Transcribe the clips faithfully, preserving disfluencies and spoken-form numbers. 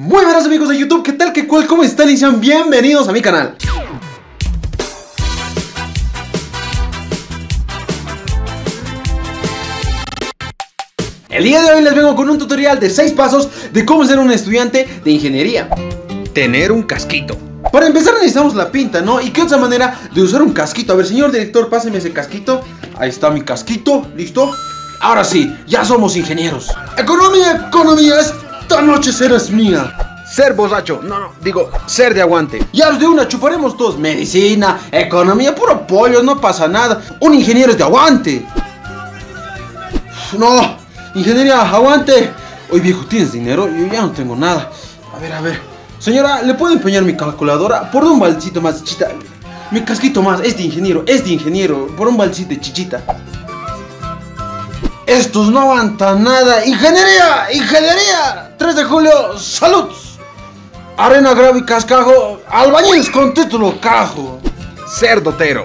Muy buenas amigos de YouTube, ¿qué tal? ¿Qué cual? ¿Cómo están? Y sean bienvenidos a mi canal. El día de hoy les vengo con un tutorial de seis pasos de cómo ser un estudiante de ingeniería. Tener un casquito. Para empezar necesitamos la pinta, ¿no? ¿Y qué otra manera de usar un casquito? A ver, señor director, páseme ese casquito. Ahí está mi casquito, ¿listo? Ahora sí, ya somos ingenieros. Economía, economía, esta noche serás mía. Ser borracho, no, no, digo, ser de aguante. Ya los de una chuparemos todos. Medicina, economía, puro pollo, no pasa nada. Un ingeniero es de aguante. No, ingeniería, aguante. Oye viejo, ¿tienes dinero? Yo ya no tengo nada. A ver, a ver. Señora, ¿le puedo empeñar mi calculadora? Por un balcito más, chichita. Mi casquito más, es de ingeniero, es de ingeniero. Por un balcito de chichita. Estos no aguantan nada. Ingeniería, ingeniería. tres de julio, salud. Arena, grave y cascajo. Albañiles con título cajo. Cerdotero.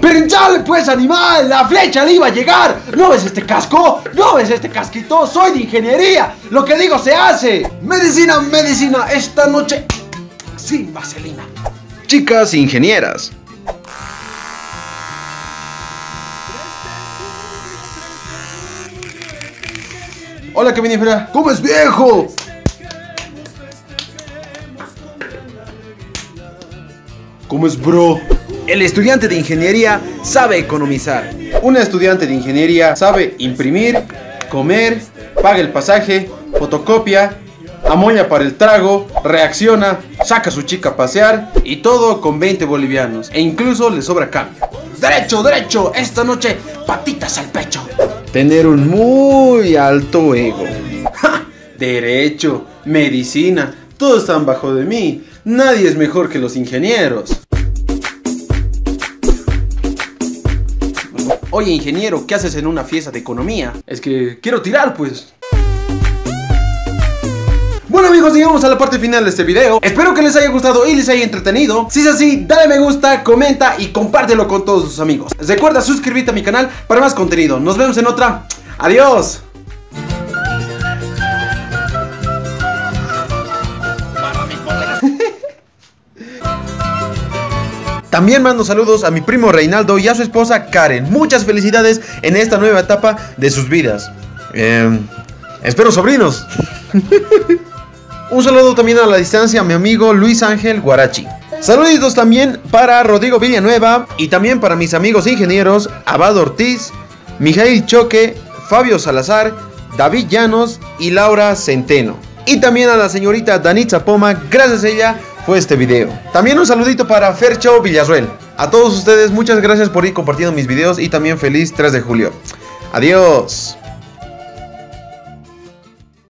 Pinchale pues animal, la flecha le iba a llegar. ¿No ves este casco? ¿No ves este casquito? Soy de ingeniería. Lo que digo se hace. Medicina, medicina, esta noche sin vaselina. Chicas ingenieras. Hola Kevinifero, ¿cómo es viejo? ¿Cómo es bro? El estudiante de ingeniería sabe economizar. Un estudiante de ingeniería sabe imprimir, comer, paga el pasaje, fotocopia, amoña para el trago, reacciona, saca a su chica a pasear y todo con veinte bolivianos. E incluso le sobra cambio. Derecho, derecho, esta noche patitas al pecho. Tener un muy alto ego. ¡Ja! Derecho, medicina, todos están bajo de mí. Nadie es mejor que los ingenieros. Oye ingeniero, ¿qué haces en una fiesta de economía? Es que quiero tirar pues. Bueno amigos, llegamos a la parte final de este video. Espero que les haya gustado y les haya entretenido. Si es así, dale me gusta, comenta y compártelo con todos tus amigos. Recuerda suscribirte a mi canal para más contenido. Nos vemos en otra. Adiós. También mando saludos a mi primo Reinaldo y a su esposa Karen. Muchas felicidades en esta nueva etapa de sus vidas. Eh, espero sobrinos. Un saludo también a la distancia a mi amigo Luis Ángel Guarachi. Saluditos también para Rodrigo Villanueva y también para mis amigos ingenieros Abado Ortiz, Mijail Choque, Fabio Salazar, David Llanos y Laura Centeno. Y también a la señorita Danitza Poma, gracias a ella fue este video. También un saludito para Fercho Villarruel. A todos ustedes muchas gracias por ir compartiendo mis videos y también feliz tres de julio. Adiós.